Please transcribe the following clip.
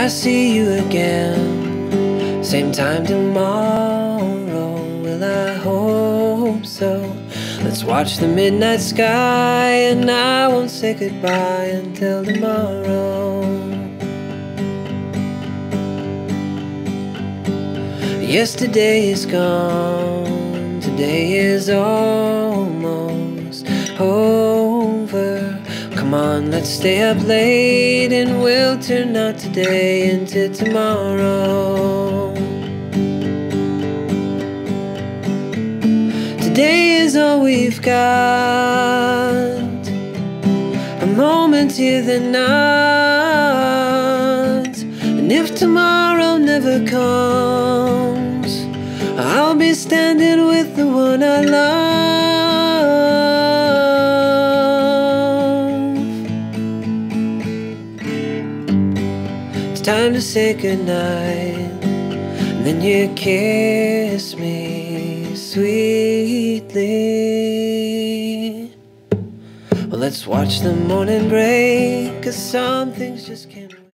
I see you again, same time tomorrow? Well, I hope so. Let's watch the midnight sky, and I won't say goodbye until tomorrow. Yesterday is gone, today is almost over. Come on, let's stay up late, and we'll turn out today into tomorrow. Today is all we've got, a moment here than not. And if tomorrow never comes, I'll be standing with the one I love. It's time to say goodnight, and then you kiss me sweet. Well, let's watch the morning break, 'cause some things just can't